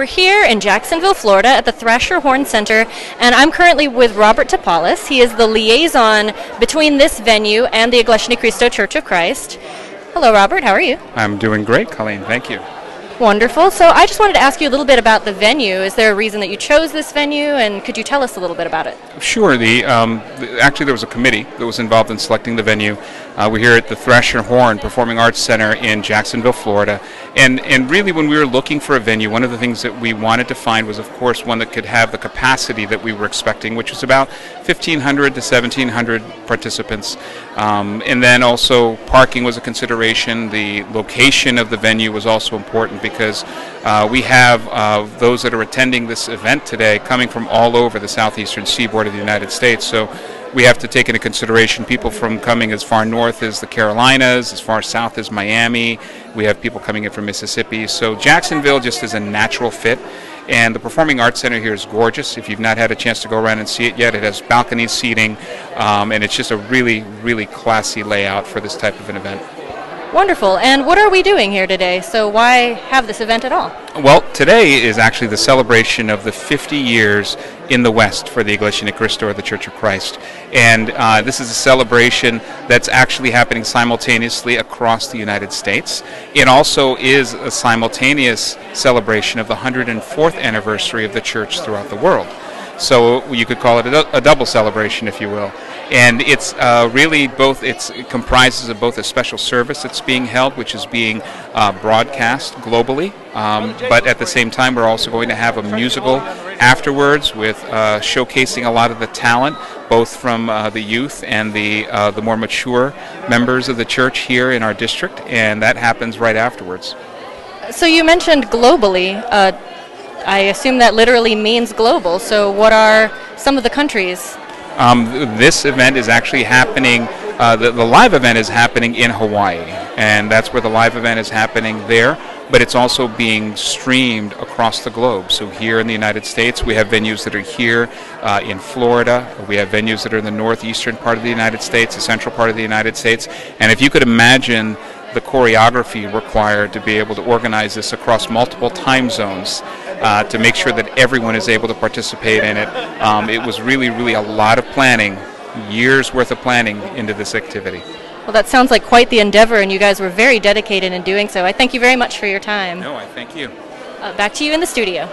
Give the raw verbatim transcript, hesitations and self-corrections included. We're here in Jacksonville, Florida at the Thrasher-Horne Center, and I'm currently with Robert Tapales. He is the liaison between this venue and the Iglesia Ni Cristo Church of Christ. Hello, Robert. How are you? I'm doing great, Colleen. Thank you. Wonderful. So I just wanted to ask you a little bit about the venue. Is there a reason that you chose this venue, and could you tell us a little bit about it? Sure. The, um, the actually, there was a committee that was involved in selecting the venue. Uh, we're here at the Thrasher-Horne Performing Arts Center in Jacksonville, Florida. And, and really, when we were looking for a venue, one of the things that we wanted to find was, of course, one that could have the capacity that we were expecting, which was about fifteen hundred to seventeen hundred participants. Um, and then also parking was a consideration. The location of the venue was also important, because because uh, we have uh, those that are attending this event today coming from all over the southeastern seaboard of the United States. So we have to take into consideration people from coming as far north as the Carolinas, as far south as Miami. We have people coming in from Mississippi. So Jacksonville just is a natural fit. And the Performing Arts Center here is gorgeous. If you've not had a chance to go around and see it yet, it has balcony seating. Um, and it's just a really, really classy layout for this type of an event. Wonderful. And what are we doing here today? So why have this event at all? Well, today is actually the celebration of the fifty years in the West for the Iglesia Ni Cristo, or the Church of Christ. And uh, this is a celebration that's actually happening simultaneously across the United States. It also is a simultaneous celebration of the one hundred fourth anniversary of the Church throughout the world. So you could call it a, a double celebration, if you will. And it's uh, really both, it's, it comprises of both a special service that's being held, which is being uh, broadcast globally, um, but at the same time we're also going to have a musical afterwards with uh, showcasing a lot of the talent, both from uh, the youth and the, uh, the more mature members of the church here in our district, and that happens right afterwards. So you mentioned globally. Uh, I assume that literally means global, so what are some of the countries? Um, this event is actually happening, uh, the, the live event is happening in Hawaii, and that's where the live event is happening there, but it's also being streamed across the globe. So here in the United States, we have venues that are here uh, in Florida, we have venues that are in the northeastern part of the United States, the central part of the United States, and if you could imagine the choreography required to be able to organize this across multiple time zones uh, to make sure that everyone is able to participate in it. Um, it was really, really a lot of planning, years worth of planning into this activity. Well, that sounds like quite the endeavor, and you guys were very dedicated in doing so. I thank you very much for your time. No, I thank you. Uh, back to you in the studio.